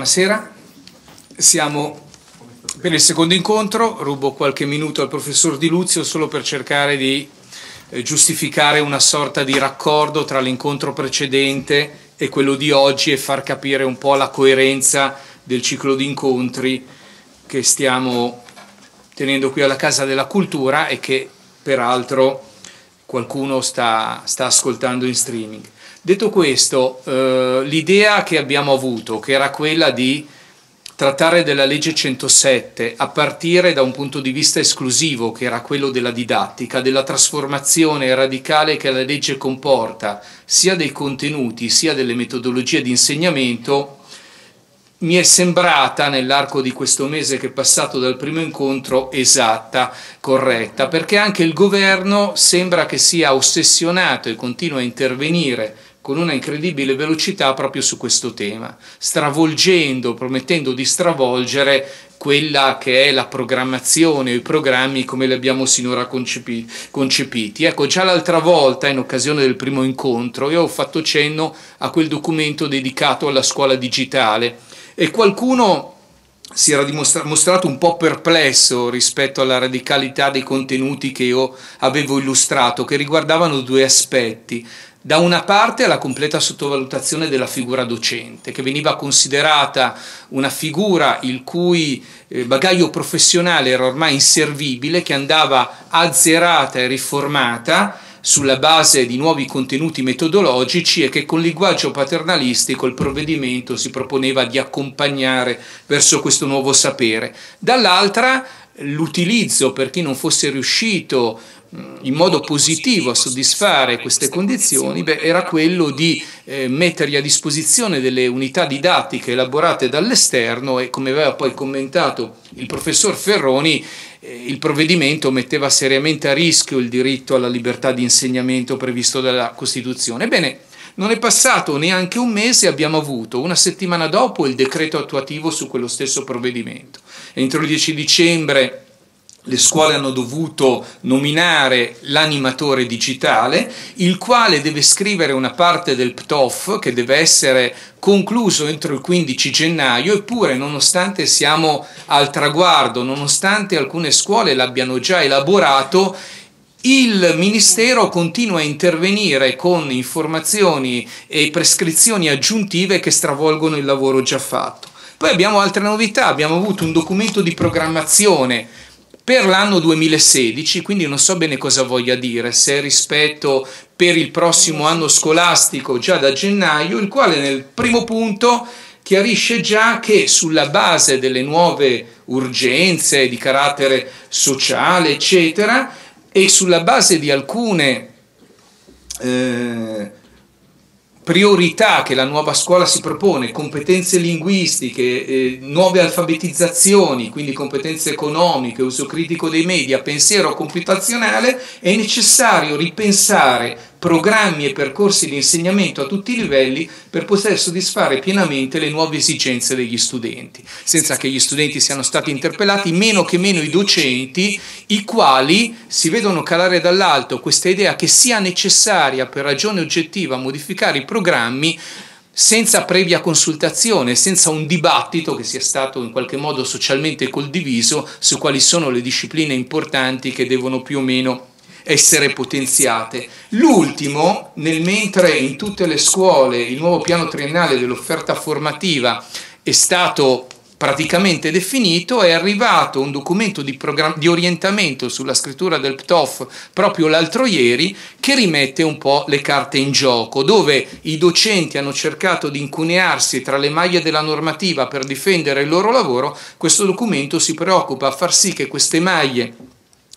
Buonasera, siamo per il secondo incontro, rubo qualche minuto al professor Di Luzio solo per cercare di giustificare una sorta di raccordo tra l'incontro precedente e quello di oggi e far capire un po' la coerenza del ciclo di incontri che stiamo tenendo qui alla Casa della Cultura e che peraltro qualcuno sta ascoltando in streaming. Detto questo, l'idea che abbiamo avuto, che era quella di trattare della legge 107 a partire da un punto di vista esclusivo, che era quello della didattica, della trasformazione radicale che la legge comporta, sia dei contenuti sia delle metodologie di insegnamento, mi è sembrata nell'arco di questo mese che è passato dal primo incontro esatta, corretta, perché anche il governo sembra che sia ossessionato e continua a intervenire con una incredibile velocità proprio su questo tema, stravolgendo, promettendo di stravolgere quella che è la programmazione o i programmi come li abbiamo sinora concepiti. Ecco, già l'altra volta, in occasione del primo incontro, io ho fatto cenno a quel documento dedicato alla scuola digitale e qualcuno si era mostrato un po' perplesso rispetto alla radicalità dei contenuti che io avevo illustrato, che riguardavano due aspetti. Da una parte la completa sottovalutazione della figura docente, che veniva considerata una figura il cui bagaglio professionale era ormai inservibile, che andava azzerata e riformata sulla base di nuovi contenuti metodologici e che con linguaggio paternalistico il provvedimento si proponeva di accompagnare verso questo nuovo sapere. Dall'altra l'utilizzo per chi non fosse riuscito in modo positivo a soddisfare queste condizioni, era quello di mettergli a disposizione delle unità didattiche elaborate dall'esterno e, come aveva poi commentato il professor Ferroni, il provvedimento metteva seriamente a rischio il diritto alla libertà di insegnamento previsto dalla Costituzione. Ebbene, non è passato neanche un mese e abbiamo avuto una settimana dopo il decreto attuativo su quello stesso provvedimento. Entro il 10 dicembre le scuole hanno dovuto nominare l'animatore digitale, il quale deve scrivere una parte del PTOF che deve essere concluso entro il 15 gennaio, eppure nonostante siamo al traguardo, nonostante alcune scuole l'abbiano già elaborato, il Ministero continua a intervenire con informazioni e prescrizioni aggiuntive che stravolgono il lavoro già fatto. Poi abbiamo altre novità, abbiamo avuto un documento di programmazione per l'anno 2016, quindi non so bene cosa voglia dire, se rispetto per il prossimo anno scolastico già da gennaio, il quale nel primo punto chiarisce già che sulla base delle nuove urgenze di carattere sociale, eccetera, e sulla base di alcune priorità che la nuova scuola si propone, competenze linguistiche, nuove alfabetizzazioni, quindi competenze economiche, uso critico dei media, pensiero computazionale, è necessario ripensare programmi e percorsi di insegnamento a tutti i livelli per poter soddisfare pienamente le nuove esigenze degli studenti, senza che gli studenti siano stati interpellati, meno che meno i docenti, i quali si vedono calare dall'alto questa idea che sia necessaria per ragione oggettiva modificare i programmi senza previa consultazione, senza un dibattito che sia stato in qualche modo socialmente condiviso su quali sono le discipline importanti che devono più o meno essere potenziate. L'ultimo, nel mentre in tutte le scuole il nuovo piano triennale dell'offerta formativa è stato praticamente definito, è arrivato un documento di orientamento sulla scrittura del PTOF proprio l'altro ieri, che rimette un po' le carte in gioco, dove i docenti hanno cercato di incunearsi tra le maglie della normativa per difendere il loro lavoro. Questo documento si preoccupa a far sì che queste maglie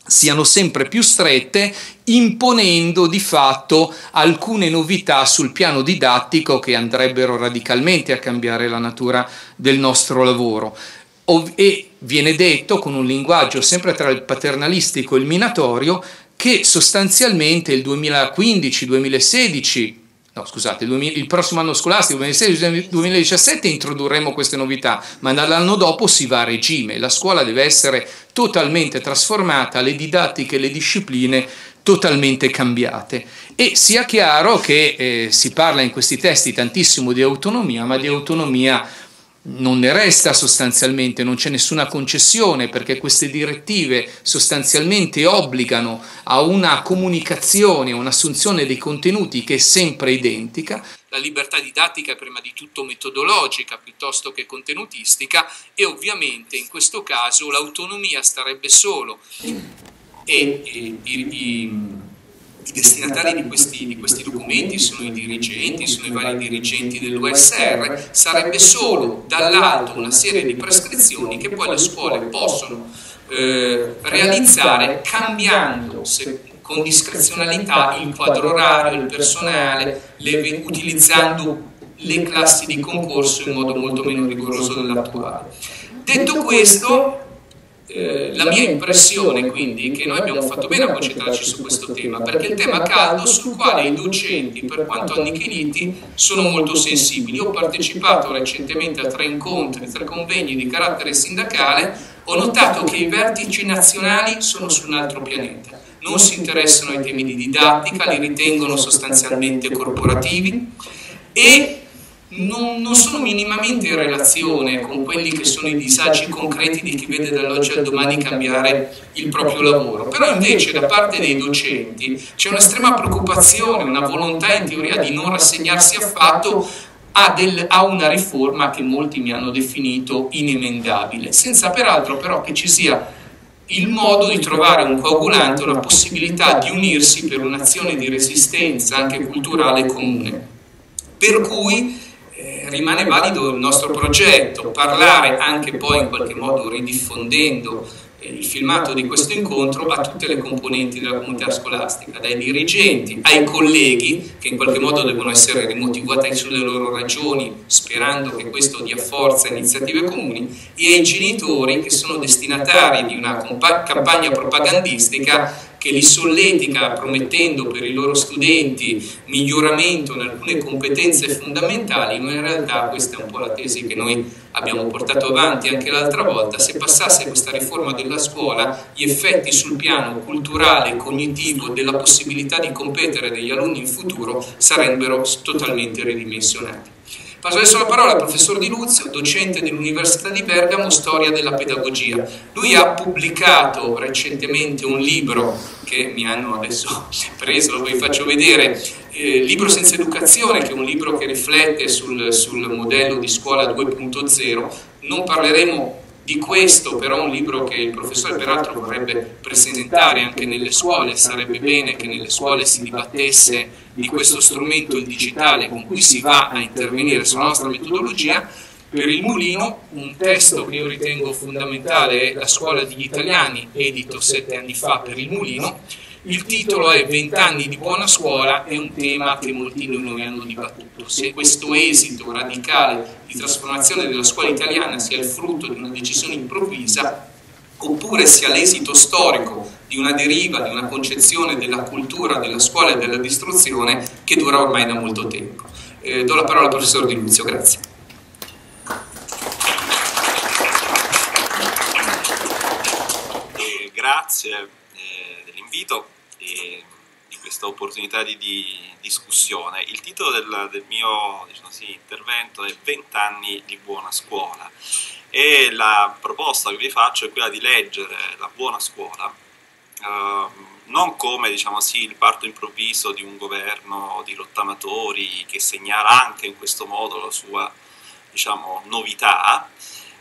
siano sempre più strette, imponendo di fatto alcune novità sul piano didattico che andrebbero radicalmente a cambiare la natura del nostro lavoro. E viene detto, con un linguaggio sempre tra il paternalistico e il minatorio, che sostanzialmente il 2015-2016, no, scusate, il prossimo anno scolastico 2016-2017 introdurremo queste novità, ma dall'anno dopo si va a regime, la scuola deve essere totalmente trasformata, le didattiche e le discipline totalmente cambiate. E sia chiaro che si parla in questi testi tantissimo di autonomia, ma di autonomia non ne resta sostanzialmente, non c'è nessuna concessione, perché queste direttive sostanzialmente obbligano a una comunicazione, un'assunzione dei contenuti che è sempre identica. La libertà didattica è prima di tutto metodologica piuttosto che contenutistica, e ovviamente in questo caso l'autonomia starebbe solo I destinatari di questi documenti sono i dirigenti, sono i vari dirigenti dell'USR. Sarebbe solo dall'alto una serie di prescrizioni che poi le scuole possono realizzare, cambiando con discrezionalità il quadro orario, il personale, utilizzando le classi di concorso in modo molto meno rigoroso dell'attuale. Detto questo, la mia impressione quindi è che noi abbiamo fatto bene a concentrarci su questo tema, perché è il tema caldo sul quale i docenti, per quanto annichiliti, sono molto sensibili. Ho partecipato recentemente a 3 incontri, 3 convegni di carattere sindacale, ho notato che i vertici nazionali sono su un altro pianeta, non si interessano ai temi di didattica, li ritengono sostanzialmente corporativi e non sono minimamente in relazione con quelli che sono i disagi concreti di chi vede dall'oggi al domani cambiare il proprio lavoro. Però invece da parte dei docenti c'è un'estrema preoccupazione, una volontà in teoria di non rassegnarsi affatto a una riforma che molti mi hanno definito inemendabile, senza peraltro però che ci sia il modo di trovare un coagulante, una possibilità di unirsi per un'azione di resistenza anche culturale comune. Per cui rimane valido il nostro progetto, parlare anche poi in qualche modo ridiffondendo il filmato di questo incontro a tutte le componenti della comunità scolastica, dai dirigenti ai colleghi che in qualche modo devono essere rimotivati sulle loro ragioni, sperando che questo dia forza a iniziative comuni, e ai genitori che sono destinatari di una campagna propagandistica che li solletica promettendo per i loro studenti miglioramento in alcune competenze fondamentali, ma in realtà questa è un po' la tesi che noi abbiamo portato avanti anche l'altra volta. Se passasse questa riforma della scuola, gli effetti sul piano culturale, cognitivo, della possibilità di competere degli alunni in futuro sarebbero totalmente ridimensionati. Passo adesso la parola al professor Di Luzio, docente dell'Università di Bergamo, storia della pedagogia. Lui ha pubblicato recentemente un libro che mi hanno adesso preso, lo vi faccio vedere, Libro senza educazione, che è un libro che riflette sul modello di scuola 2.0. Non parleremo di questo, però è un libro che il professore peraltro vorrebbe presentare anche nelle scuole. Sarebbe bene che nelle scuole si dibattesse di questo strumento, il digitale, con cui si va a intervenire sulla nostra metodologia. Per il Mulino, un testo che io ritengo fondamentale è La scuola degli italiani, edito 7 anni fa per il Mulino. Il titolo è 20 anni di buona scuola, è un tema che molti di noi hanno dibattuto. Se questo esito radicale di trasformazione della scuola italiana sia il frutto di una decisione improvvisa, oppure sia l'esito storico di una deriva, di una concezione della cultura, della scuola e della distruzione che dura ormai da molto tempo. Do la parola al professor Di Luzio, grazie. Grazie dell'invito e di questa opportunità di discussione. Il titolo del mio, diciamo sì, intervento è 20 anni di buona scuola, e la proposta che vi faccio è quella di leggere la buona scuola non come, diciamo sì, il parto improvviso di un governo di rottamatori che segnala anche in questo modo la sua, diciamo, novità,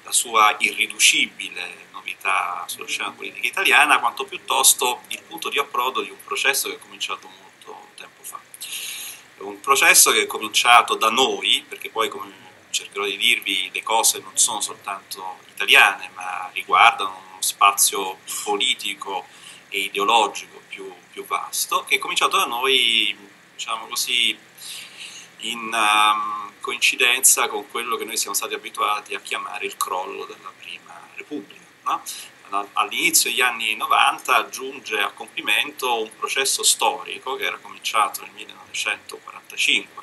la sua irriducibile novità sulla scena politica italiana, quanto piuttosto il punto di approdo di un processo che è cominciato molto tempo fa. Un processo che è cominciato da noi, perché poi, come cercherò di dirvi, le cose non sono soltanto italiane, ma riguardano uno spazio politico e ideologico più vasto, che è cominciato da noi, diciamo così, in coincidenza con quello che noi siamo stati abituati a chiamare il crollo della Prima Repubblica, no? All'inizio degli anni 90 giunge a compimento un processo storico che era cominciato nel 1945,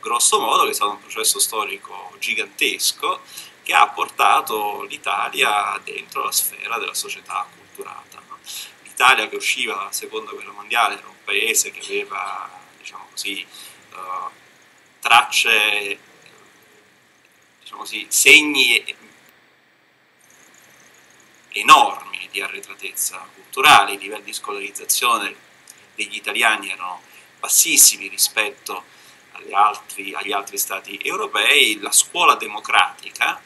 grosso modo, che è stato un processo storico gigantesco che ha portato l'Italia dentro la sfera della società acculturata, no? L'Italia che usciva dalla Seconda Guerra Mondiale era un paese che aveva, diciamo così, tracce diciamo così, segni enormi di arretratezza culturale. I livelli di scolarizzazione degli italiani erano bassissimi rispetto agli altri stati europei. La scuola democratica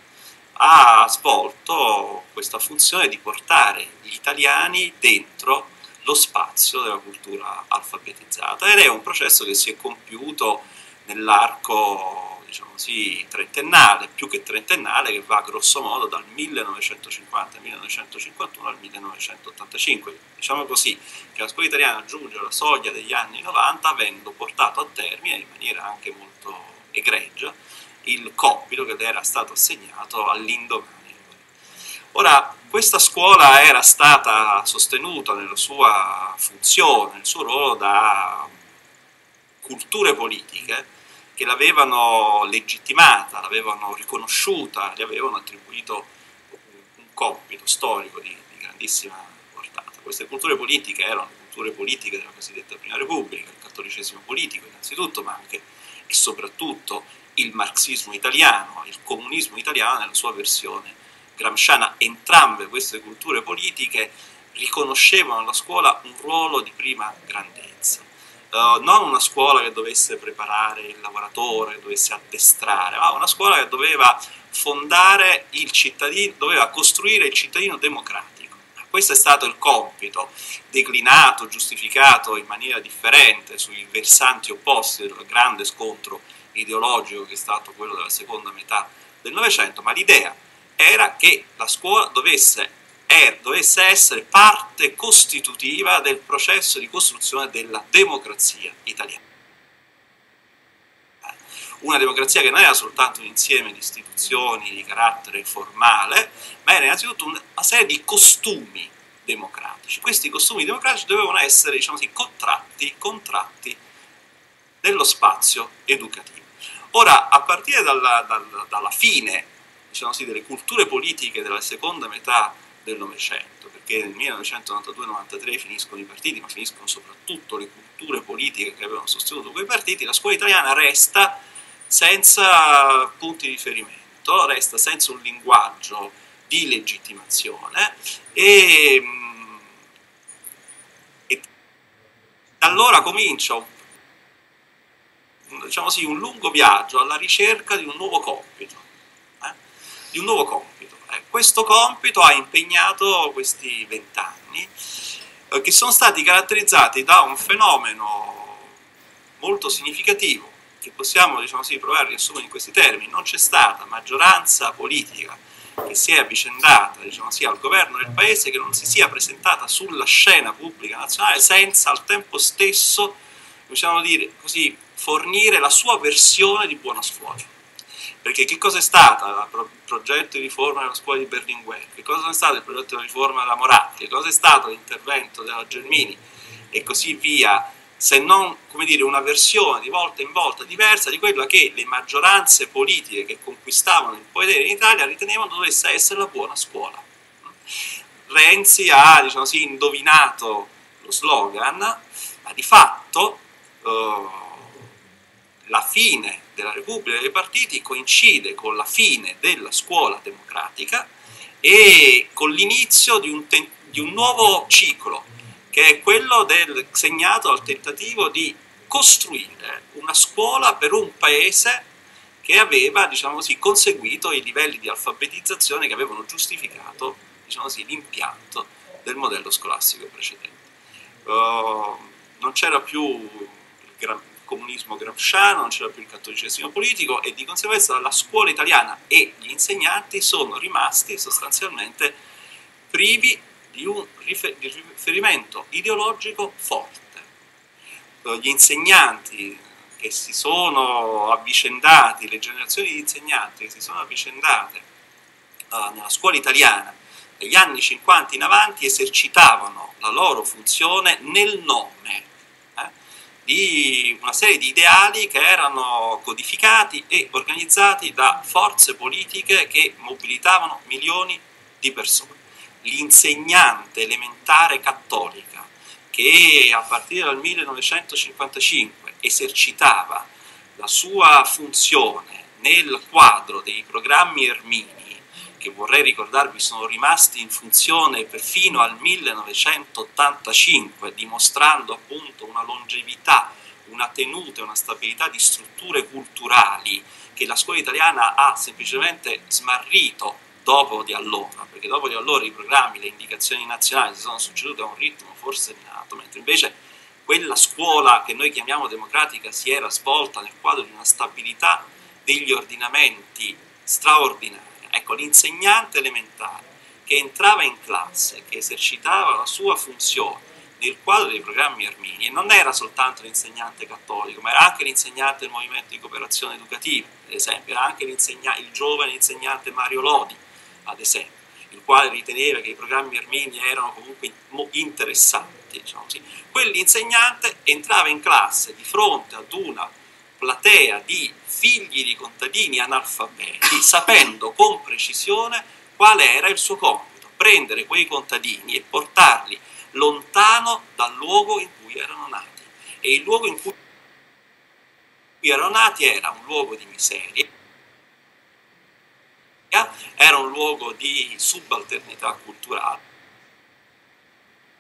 ha svolto questa funzione di portare gli italiani dentro lo spazio della cultura alfabetizzata, ed è un processo che si è compiuto nell'arco, diciamo così, trentennale, più che trentennale, che va grosso modo dal 1950 al 1951 al 1985. Diciamo così che la scuola italiana giunge alla soglia degli anni 90 avendo portato a termine in maniera anche molto egregia il compito che era stato assegnato all'indomani. Ora, questa scuola era stata sostenuta nella sua funzione, nel suo ruolo, da culture politiche che l'avevano legittimata, l'avevano riconosciuta, gli avevano attribuito un compito storico di grandissima portata. Queste culture politiche erano culture politiche della cosiddetta Prima Repubblica, il cattolicesimo politico innanzitutto, ma anche e soprattutto il marxismo italiano, il comunismo italiano nella sua versione gramsciana. Entrambe queste culture politiche riconoscevano alla scuola un ruolo di prima grandezza, non una scuola che dovesse preparare il lavoratore, che dovesse addestrare, ma una scuola che doveva fondare il cittadino, doveva costruire il cittadino democratico. Questo è stato il compito, declinato, giustificato in maniera differente sui versanti opposti del grande scontro ideologico che è stato quello della seconda metà del Novecento, ma l'idea era che la scuola dovesse essere parte costitutiva del processo di costruzione della democrazia italiana. Una democrazia che non era soltanto un insieme di istituzioni di carattere formale, ma era innanzitutto una serie di costumi democratici. Questi costumi democratici dovevano essere, diciamo così, contratti nello spazio educativo. Ora, a partire dalla fine, diciamo così, delle culture politiche della seconda metà del Novecento, perché nel 1992-93 finiscono i partiti, ma finiscono soprattutto le culture politiche che avevano sostenuto quei partiti, la scuola italiana resta senza punti di riferimento, resta senza un linguaggio di legittimazione, e da allora comincia diciamo così, un lungo viaggio alla ricerca di un nuovo compito, Questo compito ha impegnato questi 20 anni, che sono stati caratterizzati da un fenomeno molto significativo, che possiamo, diciamo così, provare a riassumere in questi termini: non c'è stata maggioranza politica che si è avvicendata, diciamo così, al governo del paese che non si sia presentata sulla scena pubblica nazionale senza al tempo stesso, diciamo così, fornire la sua versione di buona scuola. Perché che cosa è stato il progetto di riforma della scuola di Berlinguer? Che cosa è stato il progetto di riforma della Moratti? Che cosa è stato l'intervento della Gelmini? E così via, se non, come dire, una versione di volta in volta diversa di quella che le maggioranze politiche che conquistavano il potere in Italia ritenevano dovesse essere la buona scuola. Renzi ha, diciamo così, indovinato lo slogan, ma di fatto la fine della Repubblica dei Partiti coincide con la fine della scuola democratica e con l'inizio di un nuovo ciclo, che è quello segnato al tentativo di costruire una scuola per un paese che aveva, diciamo così, conseguito i livelli di alfabetizzazione che avevano giustificato, diciamo così, l'impianto del modello scolastico precedente. Non c'era più il comunismo gramsciano, non c'era più il cattolicesimo politico, e di conseguenza la scuola italiana e gli insegnanti sono rimasti sostanzialmente privi di un riferimento ideologico forte. Gli insegnanti che si sono avvicendati, le generazioni di insegnanti che si sono avvicendate nella scuola italiana dagli anni 50 in avanti esercitavano la loro funzione nel nome di una serie di ideali che erano codificati e organizzati da forze politiche che mobilitavano milioni di persone. L'insegnante elementare cattolica, che a partire dal 1955 esercitava la sua funzione nel quadro dei programmi Ermini, che vorrei ricordarvi sono rimasti in funzione perfino al 1985, dimostrando appunto una longevità, una tenuta e una stabilità di strutture culturali che la scuola italiana ha semplicemente smarrito dopo di allora, perché dopo di allora i programmi, le indicazioni nazionali si sono succedute a un ritmo forsennato, mentre invece quella scuola che noi chiamiamo democratica si era svolta nel quadro di una stabilità degli ordinamenti straordinaria. Ecco, l'insegnante elementare che entrava in classe, che esercitava la sua funzione nel quadro dei programmi Ermini, e non era soltanto l'insegnante cattolico, ma era anche l'insegnante del movimento di cooperazione educativa, ad esempio, era anche il giovane insegnante Mario Lodi, ad esempio, il quale riteneva che i programmi Ermini erano comunque interessanti, diciamo così. Quell'insegnante entrava in classe di fronte ad una platea di figli di contadini analfabeti, sapendo con precisione qual era il suo compito: prendere quei contadini e portarli lontano dal luogo in cui erano nati. E il luogo in cui erano nati era un luogo di miseria, era un luogo di subalternità culturale,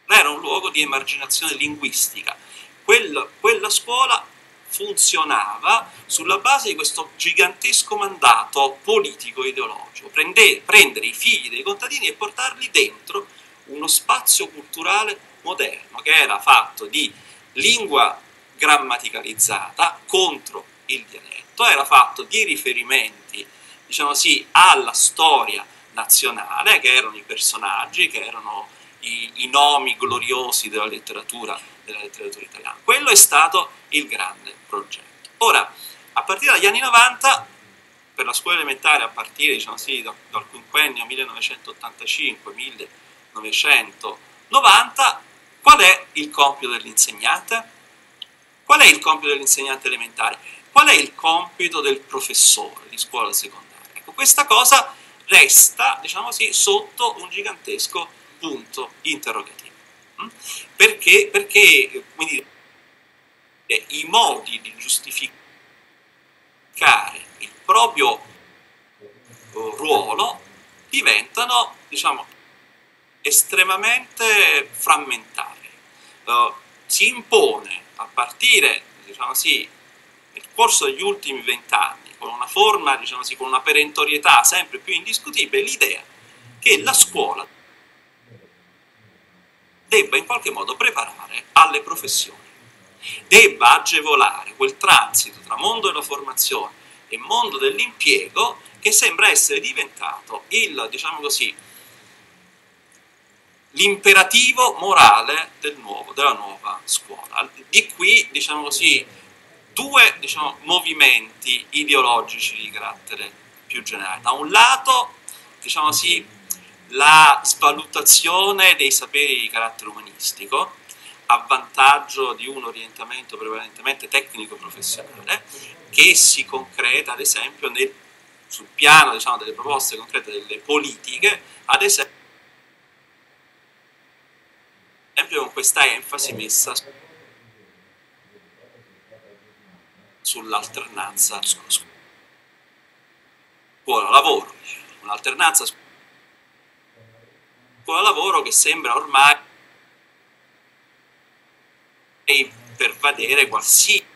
era un luogo di emarginazione linguistica. Quella scuola funzionava sulla base di questo gigantesco mandato politico-ideologico: prendere i figli dei contadini e portarli dentro uno spazio culturale moderno, che era fatto di lingua grammaticalizzata contro il dialetto, era fatto di riferimenti, diciamo così, alla storia nazionale, che erano i personaggi, che erano i nomi gloriosi della letteratura italiana. Quello è stato il grande progetto. Ora, a partire dagli anni 90, per la scuola elementare, a partire, diciamo così, dal quinquennio 1985-1990, qual è il compito dell'insegnante? Qual è il compito dell'insegnante elementare? Qual è il compito del professore di scuola secondaria? Ecco, questa cosa resta, diciamo così, sotto un gigantesco punto interrogativo. Perché? Perché, come dire, i modi di giustificare il proprio ruolo diventano, diciamo, estremamente frammentari. Si impone, a partire, diciamo così, nel corso degli ultimi 20 anni, con una forma, diciamo così, con una perentorietà sempre più indiscutibile, l'idea che la scuola debba in qualche modo preparare alle professioni, debba agevolare quel transito tra mondo della formazione e mondo dell'impiego che sembra essere diventato il, diciamo così, l'imperativo morale della nuova scuola. Di qui, diciamo così, due, diciamo, movimenti ideologici di carattere più generale. Da un lato, diciamo così, la svalutazione dei saperi di carattere umanistico a vantaggio di un orientamento prevalentemente tecnico-professionale, che si concreta, ad esempio, sul piano, diciamo, delle proposte concrete delle politiche, ad esempio con questa enfasi messa sull'alternanza scuola-lavoro, un'alternanza scuola-lavoro che sembra ormai pervadere qualsiasi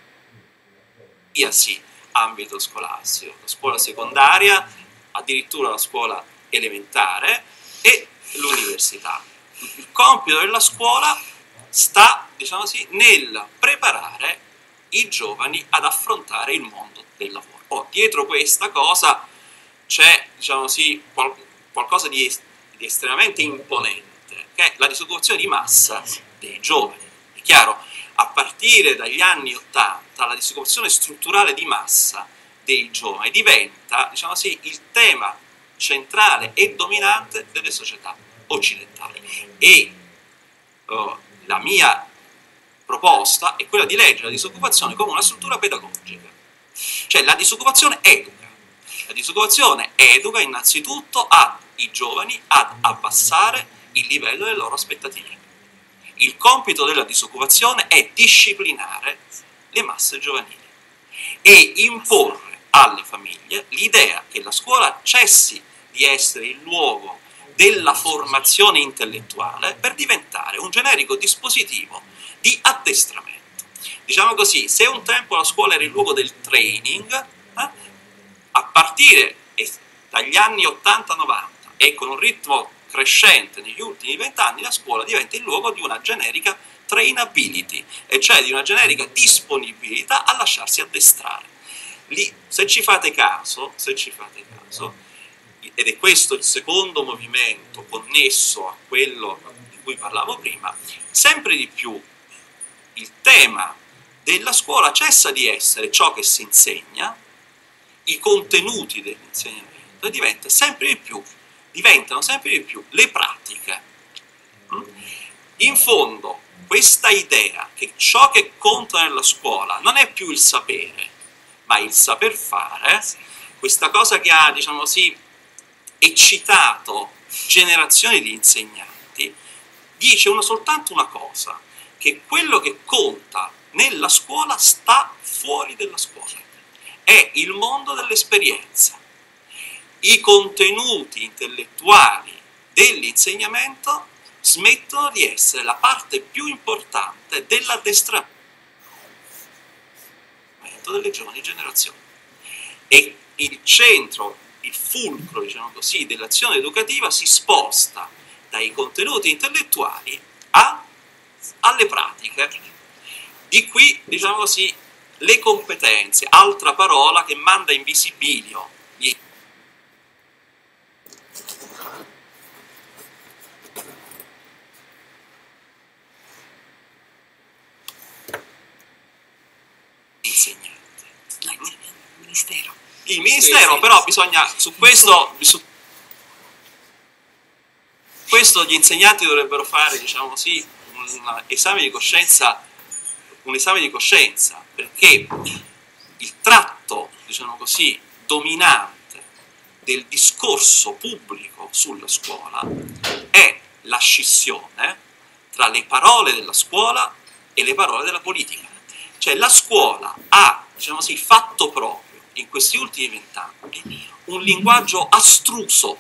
ambito scolastico, la scuola secondaria, addirittura la scuola elementare e l'università. Il compito della scuola sta, diciamo così, nel preparare i giovani ad affrontare il mondo del lavoro. Oh, dietro questa cosa c'è, diciamo così, qualcosa di estremamente imponente, che è la disoccupazione di massa dei giovani. È chiaro, a partire dagli anni 80 la disoccupazione strutturale di massa dei giovani diventa, diciamo così, il tema centrale e dominante delle società occidentali. E la mia proposta è quella di leggere la disoccupazione come una struttura pedagogica, cioè la disoccupazione educa. La disoccupazione educa innanzitutto i giovani ad abbassare il livello delle loro aspettative. Il compito della disoccupazione è disciplinare le masse giovanili e imporre alle famiglie l'idea che la scuola cessi di essere il luogo della formazione intellettuale per diventare un generico dispositivo di addestramento. Diciamo così, se un tempo la scuola era il luogo del training, a partire dagli anni 80-90 e con un ritmo crescente negli ultimi 20 anni, la scuola diventa il luogo di una generica trainability, e cioè di una generica disponibilità a lasciarsi addestrare. Lì, se ci fate caso, ed è questo il secondo movimento connesso a quello di cui parlavo prima, sempre di più il tema della scuola cessa di essere ciò che si insegna, i contenuti dell'insegnamento diventano sempre di più le pratiche. In fondo, questa idea che ciò che conta nella scuola non è più il sapere, ma il saper fare, questa cosa che ha, diciamo così, eccitato generazioni di insegnanti, dice soltanto una cosa, che quello che conta nella scuola sta fuori dalla scuola, è il mondo dell'esperienza. I contenuti intellettuali dell'insegnamento smettono di essere la parte più importante dell'addestramento delle giovani generazioni, e il centro, il fulcro, diciamo così, dell'azione educativa si sposta dai contenuti intellettuali alle pratiche. Di qui, diciamo così, le competenze, altra parola che manda in visibilio il Ministero, però bisogna, su questo gli insegnanti dovrebbero fare, diciamo così, un esame di coscienza, perché il tratto, diciamo così, dominante del discorso pubblico sulla scuola è la scissione tra le parole della scuola e le parole della politica. Cioè la scuola ha, diciamo così, fatto proprio in questi ultimi 20 anni un linguaggio astruso,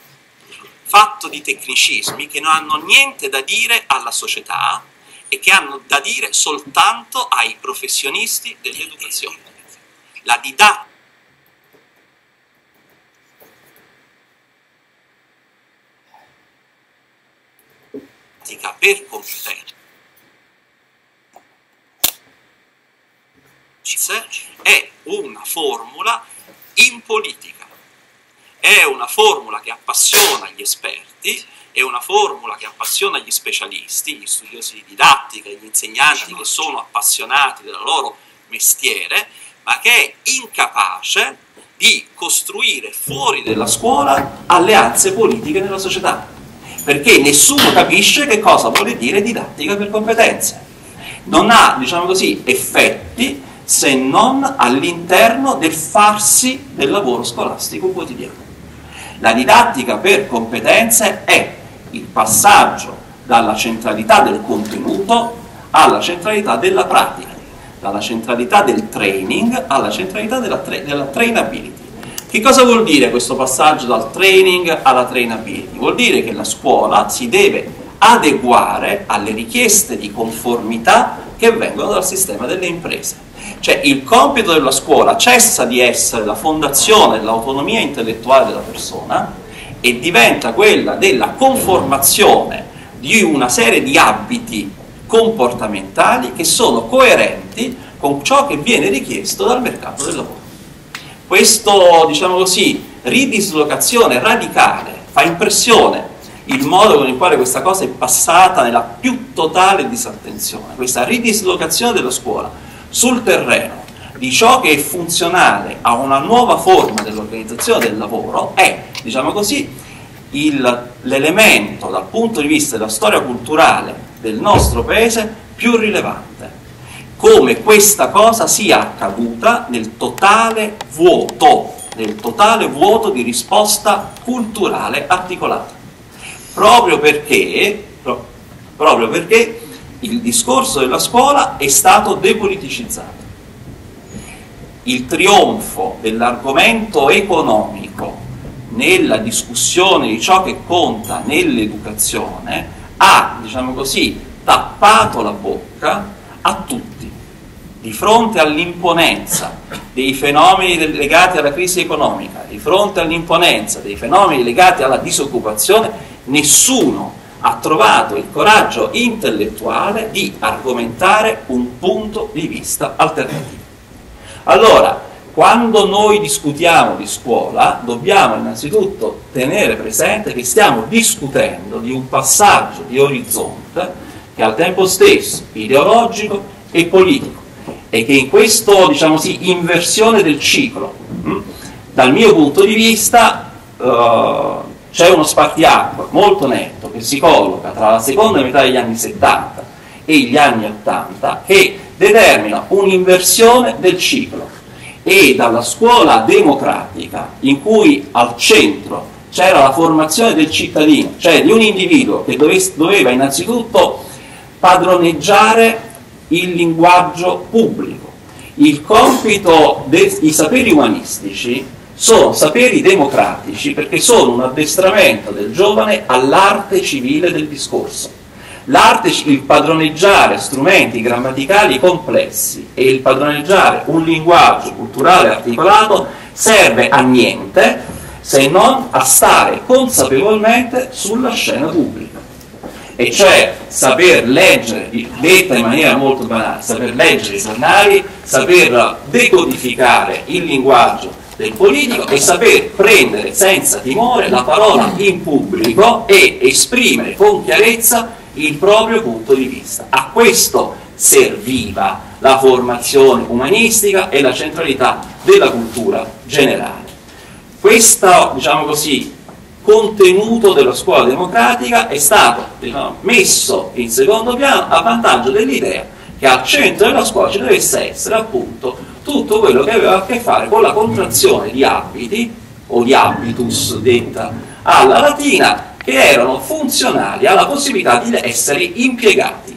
fatto di tecnicismi che non hanno niente da dire alla società e che hanno da dire soltanto ai professionisti dell'educazione. La didattica per competenza è una formula impolitica, è una formula che appassiona gli esperti, è una formula che appassiona gli specialisti, gli studiosi di didattica, gli insegnanti che sono appassionati del loro mestiere, ma che è incapace di costruire fuori della scuola alleanze politiche nella società, perché nessuno capisce che cosa vuole dire didattica per competenze. Non ha, diciamo così, effetti se non all'interno del farsi del lavoro scolastico quotidiano. La didattica per competenze è il passaggio dalla centralità del contenuto alla centralità della pratica, dalla centralità del training alla centralità della trainability. Che cosa vuol dire questo passaggio dal training alla trainability? Vuol dire che la scuola si deve adeguare alle richieste di conformità che vengono dal sistema delle imprese. Cioè il compito della scuola cessa di essere la fondazione dell'autonomia intellettuale della persona e diventa quella della conformazione di una serie di abiti comportamentali che sono coerenti con ciò che viene richiesto dal mercato del lavoro. Questo, diciamo così, ridislocazione radicale fa impressione il modo con il quale questa cosa è passata nella più totale disattenzione, questa ridislocazione della scuola sul terreno di ciò che è funzionale a una nuova forma dell'organizzazione del lavoro è, diciamo così, l'elemento dal punto di vista della storia culturale del nostro paese più rilevante. Come questa cosa sia accaduta nel totale vuoto di risposta culturale articolata. Proprio perché il discorso della scuola è stato depoliticizzato. il trionfo dell'argomento economico nella discussione di ciò che conta nell'educazione ha, diciamo così, tappato la bocca a tutti di fronte all'imponenza dei fenomeni legati alla crisi economica, di fronte all'imponenza dei fenomeni legati alla disoccupazione. Nessuno ha trovato il coraggio intellettuale di argomentare un punto di vista alternativo. Allora, quando noi discutiamo di scuola, dobbiamo innanzitutto tenere presente che stiamo discutendo di un passaggio di orizzonte che è al tempo stesso ideologico e politico, e che in questo, diciamo sì, inversione del ciclo, dal mio punto di vista, c'è uno spartiacque molto netto che si colloca tra la seconda metà degli anni 70 e gli anni 80, che determina un'inversione del ciclo, e dalla scuola democratica, in cui al centro c'era la formazione del cittadino, cioè di un individuo che doveva innanzitutto padroneggiare il linguaggio pubblico. Il compito dei saperi umanistici sono saperi democratici, perché sono un addestramento del giovane all'arte civile del discorso. L'arte, il padroneggiare strumenti grammaticali complessi e il padroneggiare un linguaggio culturale articolato, serve a niente se non a stare consapevolmente sulla scena pubblica. E cioè saper leggere, detta in maniera molto banale, saper leggere i giornali, saper decodificare il linguaggio del politico e saper prendere senza timore la parola in pubblico e esprimere con chiarezza il proprio punto di vista. A questo serviva la formazione umanistica e la centralità della cultura generale. Questo, diciamo così, contenuto della scuola democratica è stato, diciamo, messo in secondo piano a vantaggio dell'idea che al centro della scuola ci dovesse essere appunto tutto quello che aveva a che fare con la contrazione di abiti, o di habitus detta alla latina, che erano funzionali alla possibilità di essere impiegati.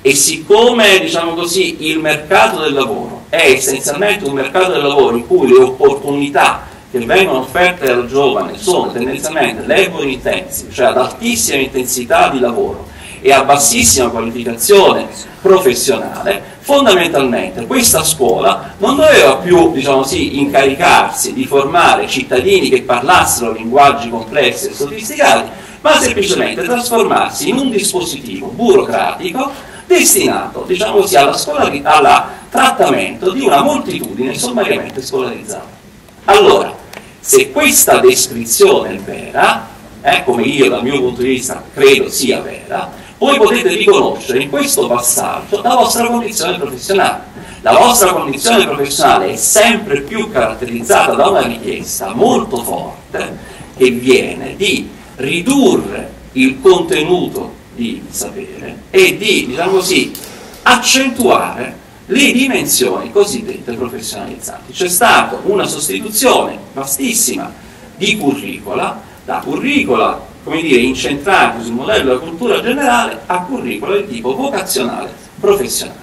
E siccome, diciamo così, il mercato del lavoro è essenzialmente un mercato del lavoro in cui le opportunità che vengono offerte al giovane sono tendenzialmente labor intensive, cioè ad altissima intensità di lavoro e a bassissima qualificazione professionale, fondamentalmente questa scuola non doveva più, diciamo così, incaricarsi di formare cittadini che parlassero linguaggi complessi e sofisticati, ma semplicemente trasformarsi in un dispositivo burocratico destinato, diciamo così, al trattamento di una moltitudine sommariamente scolarizzata. Allora, se questa descrizione è vera, come io dal mio punto di vista credo sia vera, voi potete riconoscere in questo passaggio la vostra condizione professionale. La vostra condizione professionale è sempre più caratterizzata da una richiesta molto forte che viene di ridurre il contenuto di sapere e di, diciamo così, accentuare le dimensioni cosiddette professionalizzanti. C'è stata una sostituzione vastissima di curricula, da curricula, come dire, incentrati sul modello della cultura generale a curricula di tipo vocazionale, professionale.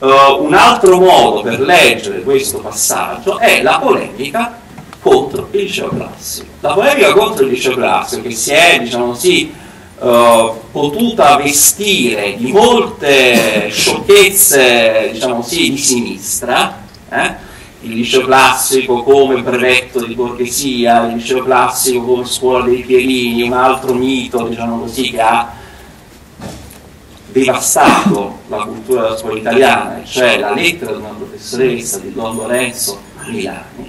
Un altro modo per leggere questo passaggio è la polemica contro il liceo classico. La polemica contro il liceo classico, che si è, diciamo così, potuta vestire di molte sciocchezze, diciamo così, di sinistra, il liceo classico come brevetto di borghesia, il liceo classico come scuola dei Pierini, un altro mito, diciamo così, che ha devastato la cultura della scuola italiana, cioè la lettera di una professoressa di Don Lorenzo Milani,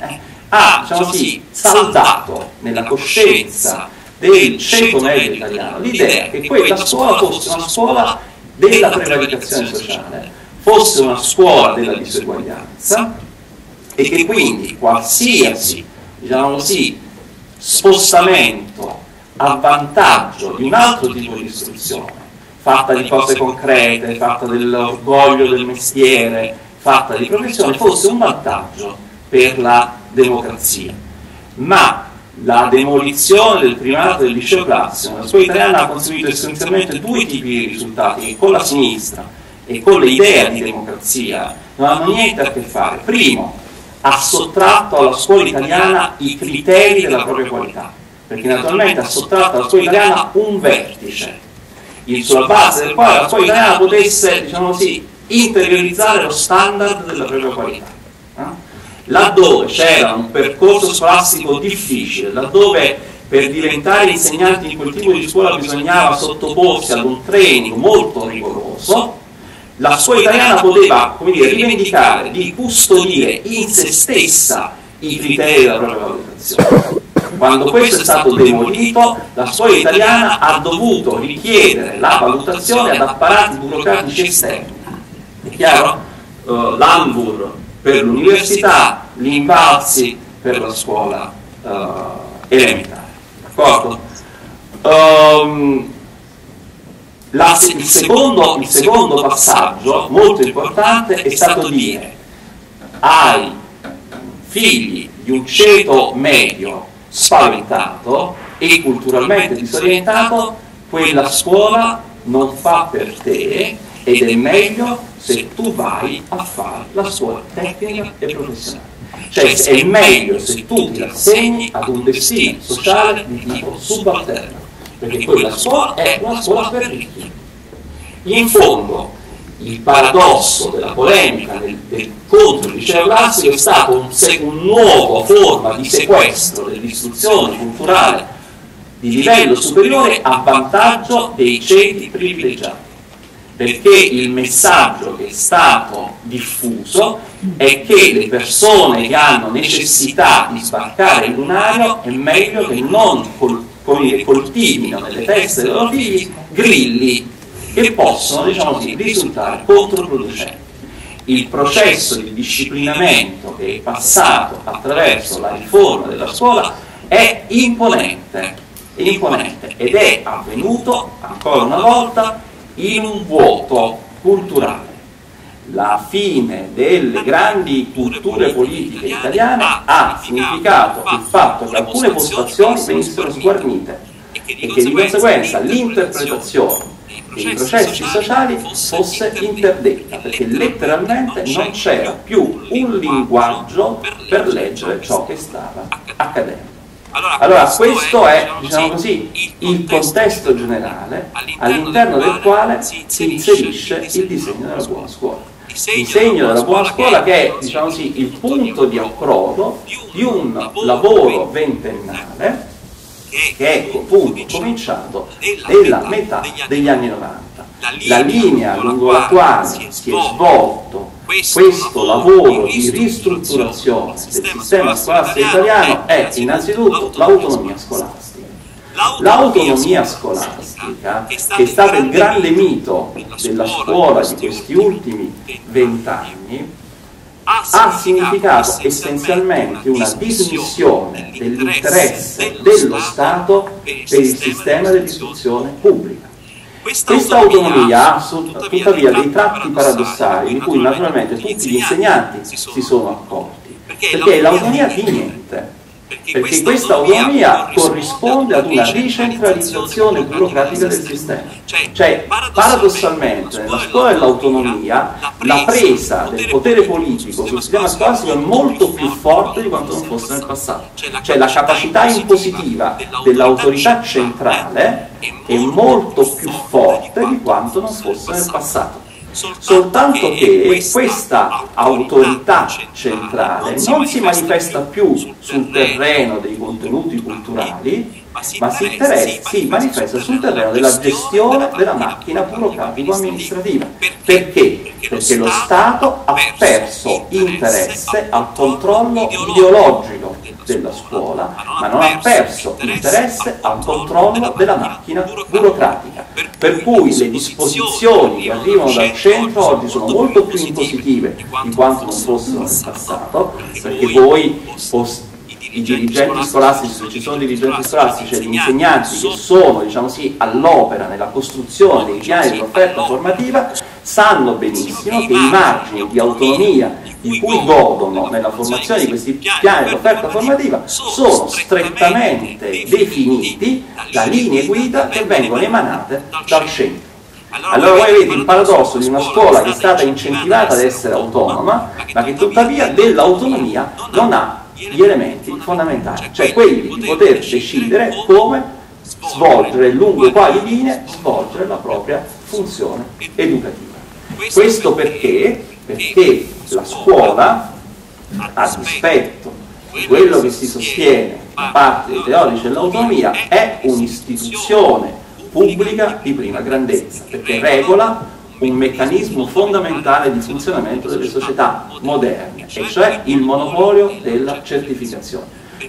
ha, diciamo così, saltato nella coscienza del ceto medio italiano l'idea che quella scuola fosse una scuola della prevaricazione sociale, fosse una scuola della diseguaglianza, e che quindi qualsiasi, diciamo così, spostamento a vantaggio di un altro tipo di istruzione, fatta di cose concrete, fatta dell'orgoglio del mestiere, fatta di professione, fosse un vantaggio per la democrazia. Ma la demolizione del primato del liceo classico nella scuola italiana ha conseguito essenzialmente due tipi di risultati, che con la sinistra e con l'idea di democrazia non hanno niente a che fare. Primo, ha sottratto alla scuola italiana i criteri della propria qualità, perché naturalmente ha sottratto alla scuola italiana un vertice sulla base del quale la scuola italiana potesse, diciamo così, interiorizzare lo standard della propria qualità. Laddove c'era un percorso scolastico difficile, laddove per diventare insegnanti di quel tipo di scuola bisognava sottoporsi ad un training molto rigoroso, la scuola italiana poteva, come dire, rivendicare di custodire in se stessa i criteri della propria valutazione. Quando questo è stato demolito, la scuola italiana ha dovuto richiedere la valutazione ad apparati burocratici esterni. È chiaro? L'ANVUR per l'università, l'INVALSI per la scuola elementare. Il secondo passaggio molto importante è stato dire ai figli di un ceto medio spaventato e culturalmente disorientato: quella scuola non fa per te ed è meglio se tu vai a fare la scuola tecnica e professionale. Cioè è meglio se tu ti assegni ad un destino sociale di tipo subalterno, perché quella scuola è una scuola per ricchi. In fondo il paradosso della polemica del contro liceo classico è stato un nuovo forma di sequestro dell'istruzione culturale di livello superiore a vantaggio dei ceti privilegiati, perché il messaggio che è stato diffuso è che le persone che hanno necessità di sbarcare il lunario è meglio che non coltivino nelle teste dei loro figli grilli che possono, diciamo così, risultare controproducenti. Il processo di disciplinamento che è passato attraverso la riforma della scuola è imponente ed è avvenuto ancora una volta in un vuoto culturale. La fine delle grandi culture politiche italiane ha significato il fatto che alcune postazioni venissero sguarnite e che di conseguenza l'interpretazione dei processi sociali fosse interdetta, perché letteralmente non c'era più un linguaggio per leggere ciò che stava accadendo. Allora questo è, diciamo così, il contesto generale all'interno del quale si inserisce il disegno della buona scuola. Il disegno della buona scuola che è, diciamo così, il punto di approdo di un lavoro ventennale che è appunto cominciato nella metà degli anni 90. La linea lungo la quale si è svolto questo lavoro di ristrutturazione del sistema scolastico italiano è innanzitutto l'autonomia scolastica. L'autonomia scolastica, che è stato il grande mito della scuola di questi ultimi 20 anni, ha significato essenzialmente una dismissione dell'interesse dello Stato per il sistema dell'istruzione pubblica. Questa autonomia ha tuttavia dei tratti paradossali di cui naturalmente tutti gli insegnanti si sono accorti, perché è l'autonomia di niente, perché questa autonomia corrisponde ad una decentralizzazione burocratica del sistema. Cioè paradossalmente nella scuola dell'autonomia la presa del potere politico sul sistema scolastico è molto più forte di quanto non fosse nel passato. Cioè la capacità impositiva dell'autorità centrale è molto più forte di quanto non fosse nel passato. Soltanto che questa autorità centrale non si manifesta più sul terreno dei contenuti culturali, ma si manifesta sul terreno della gestione della macchina burocratico-amministrativa. Perché? Perché lo Stato ha perso interesse al controllo ideologico della scuola, ma non ha perso interesse al controllo della macchina burocratica, per cui le disposizioni che arrivano dal centro oggi sono molto più impositive di quanto non fossero nel passato, perché voi i dirigenti scolastici, se ci sono dirigenti scolastici, cioè gli insegnanti che sono, diciamo sì, all'opera nella costruzione dei piani di offerta formativa, sanno benissimo che i margini di autonomia di cui godono nella formazione di questi piani di offerta formativa sono strettamente definiti da linee guida che vengono emanate dal centro. Allora voi avete il paradosso di una scuola che è stata incentivata ad essere autonoma, ma che tuttavia dell'autonomia non ha gli elementi fondamentali, cioè quelli di poter decidere come svolgere, lungo quali linee svolgere la propria funzione educativa. Questo perché? Perché la scuola, a dispetto di quello che si sostiene da parte dei teorici dell'autonomia, è un'istituzione pubblica di prima grandezza, perché regola un meccanismo fondamentale di funzionamento delle società moderne, e cioè il monopolio della certificazione,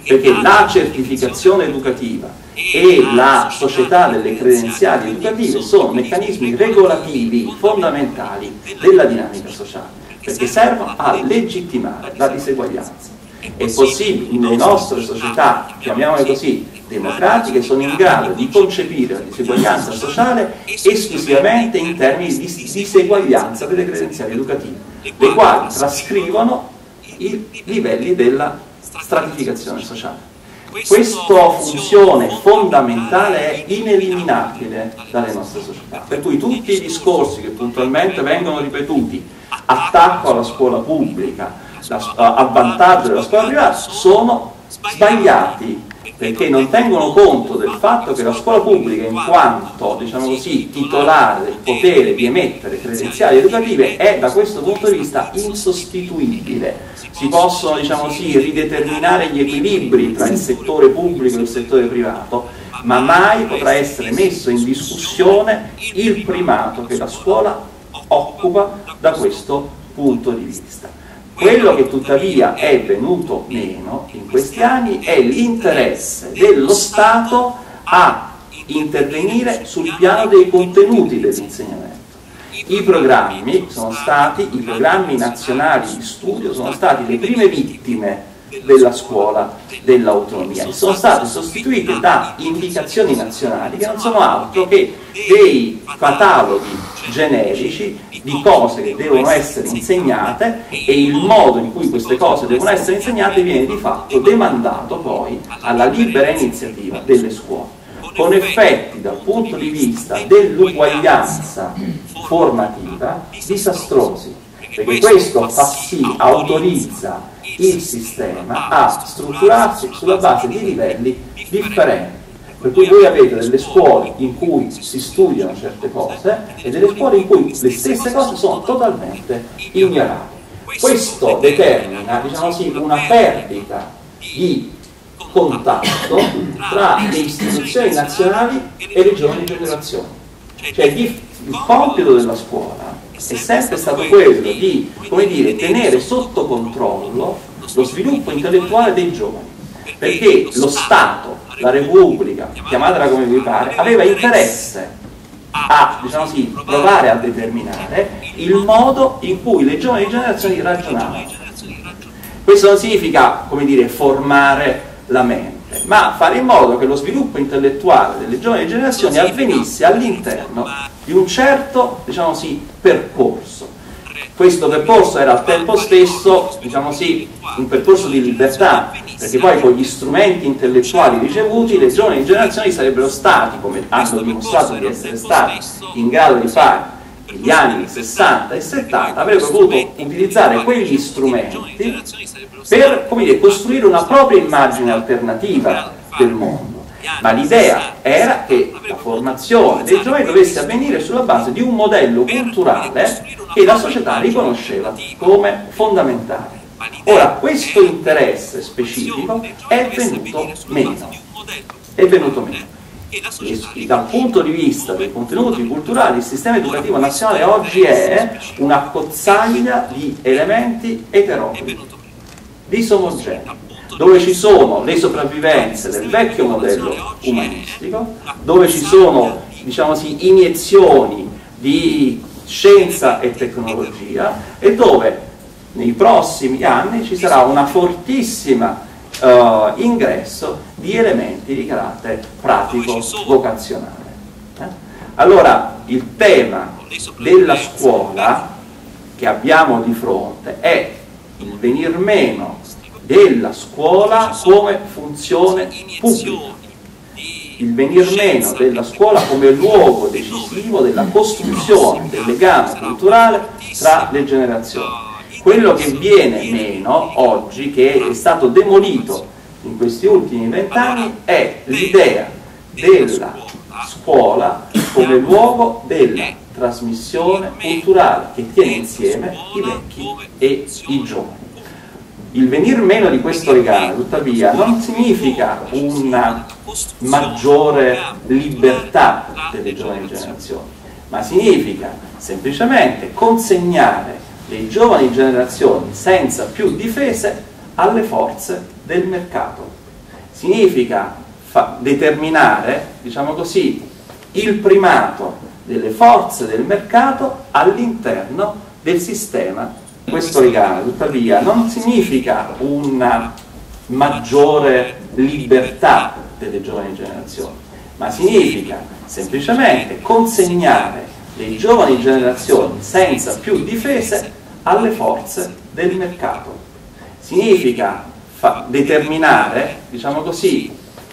perché la certificazione educativa e la società delle credenziali educative sono meccanismi regolativi fondamentali della dinamica sociale, perché servono a legittimare la diseguaglianza. È possibile, le nostre società, chiamiamole così, democratiche, sono in grado di concepire la diseguaglianza sociale esclusivamente in termini di diseguaglianza delle credenziali educative, le quali trascrivono i livelli della stratificazione sociale. Questa funzione fondamentale è ineliminabile dalle nostre società, per cui tutti i discorsi che puntualmente vengono ripetuti, attacco alla scuola pubblica, a vantaggio della scuola privata, sono sbagliati, perché non tengono conto del fatto che la scuola pubblica, in quanto, diciamo così, titolare del potere di emettere credenziali educative, è da questo punto di vista insostituibile. Si possono, diciamo così, rideterminare gli equilibri tra il settore pubblico e il settore privato, ma mai potrà essere messo in discussione il primato che la scuola occupa da questo punto di vista. Quello che tuttavia è venuto meno in questi anni è l'interesse dello Stato a intervenire sul piano dei contenuti dell'insegnamento. I programmi nazionali di studio sono stati le prime vittime della scuola dell'autonomia e sono state sostituite da indicazioni nazionali che non sono altro che dei cataloghi generici di cose che devono essere insegnate, e il modo in cui queste cose devono essere insegnate viene di fatto demandato poi alla libera iniziativa delle scuole, con effetti dal punto di vista dell'uguaglianza formativa disastrosi, perché questo fa sì, autorizza il sistema a strutturarsi sulla base di livelli differenti. Per cui voi avete delle scuole in cui si studiano certe cose e delle scuole in cui le stesse cose sono totalmente ignorate. Questo determina, diciamo così, una perdita di contatto tra le istituzioni nazionali e le giovani generazioni. Cioè il compito della scuola è sempre stato quello di, come dire, tenere sotto controllo lo sviluppo intellettuale dei giovani, perché lo Stato, la Repubblica, chiamatela come vi pare, aveva interesse a, diciamo così, provare a determinare il modo in cui le giovani generazioni ragionavano. Questo non significa, come dire, formare la mente, ma fare in modo che lo sviluppo intellettuale delle giovani generazioni avvenisse all'interno di un certo, diciamo così, percorso. Questo percorso era al tempo stesso, diciamo così, un percorso di libertà, perché poi con gli strumenti intellettuali ricevuti le giovani generazioni sarebbero stati, come hanno dimostrato di essere stati, in grado di fare negli anni 60 e 70, avrebbero potuto utilizzare quegli strumenti per, come dire, costruire una propria immagine alternativa del mondo. Ma l'idea era che la formazione dei giovani dovesse avvenire sulla base di un modello culturale che la società riconosceva come fondamentale. Ora, questo interesse specifico è venuto meno. E dal punto di vista dei contenuti culturali, il sistema educativo nazionale oggi è una cozzaglia di elementi eterogenei, disomogenei, dove ci sono le sopravvivenze del vecchio modello umanistico, dove ci sono, diciamo così, iniezioni di scienza e tecnologia, e dove nei prossimi anni ci sarà una fortissima ingresso di elementi di carattere pratico-vocazionale. Allora, il tema della scuola che abbiamo di fronte è il venir meno della scuola come funzione pubblica, il venir meno della scuola come luogo decisivo della costruzione del legame culturale tra le generazioni. Quello che viene meno oggi, che è stato demolito in questi ultimi 20 anni, è l'idea della scuola come luogo della trasmissione culturale che tiene insieme i vecchi e i giovani. Il venir meno di questo legame, tuttavia, non significa una maggiore libertà delle giovani generazioni, ma significa semplicemente consegnare le giovani generazioni senza più difese alle forze del mercato. Significa determinare, diciamo così, il primato delle forze del mercato all'interno del sistema. Questo legame, tuttavia, non significa una maggiore libertà delle giovani generazioni, ma significa semplicemente consegnare le giovani generazioni senza più difese alle forze del mercato. Significa determinare, diciamo così,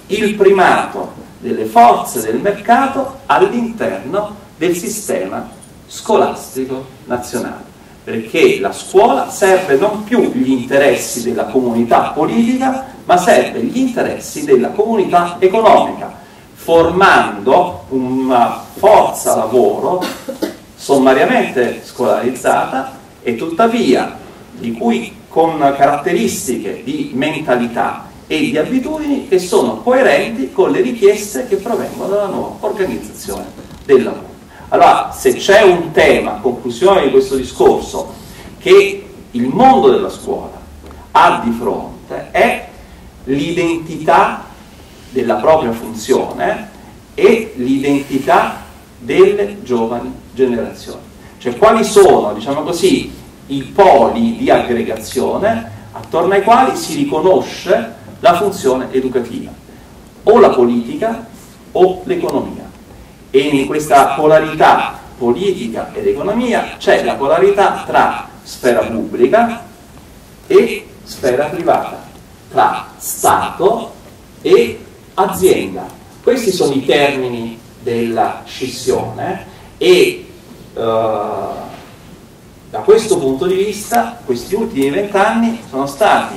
il primato delle forze del mercato all'interno del sistema scolastico nazionale. Perché la scuola serve non più gli interessi della comunità politica, ma serve gli interessi della comunità economica, formando una forza lavoro sommariamente scolarizzata e tuttavia di cui con caratteristiche di mentalità e di abitudini che sono coerenti con le richieste che provengono dalla nuova organizzazione del lavoro. Allora, se c'è un tema, a conclusione di questo discorso, che il mondo della scuola ha di fronte, è l'identità della propria funzione e l'identità delle giovani generazioni. Cioè, quali sono, diciamo così, i poli di aggregazione attorno ai quali si riconosce la funzione educativa, o la politica o l'economia. E in questa polarità politica ed economia c'è la polarità tra sfera pubblica e sfera privata, tra Stato e azienda. Questi sono i termini della scissione e da questo punto di vista questi ultimi 20 anni sono stati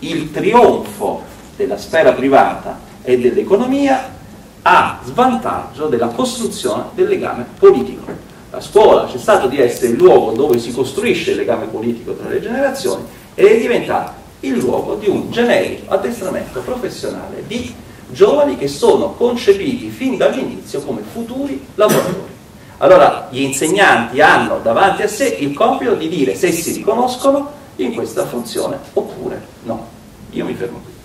il trionfo della sfera privata e dell'economia a svantaggio della costruzione del legame politico. La scuola c'è stato di essere il luogo dove si costruisce il legame politico tra le generazioni ed è diventata il luogo di un generico addestramento professionale di giovani che sono concepiti fin dall'inizio come futuri lavoratori. Allora gli insegnanti hanno davanti a sé il compito di dire se si riconoscono in questa funzione oppure no. Io mi fermo qui.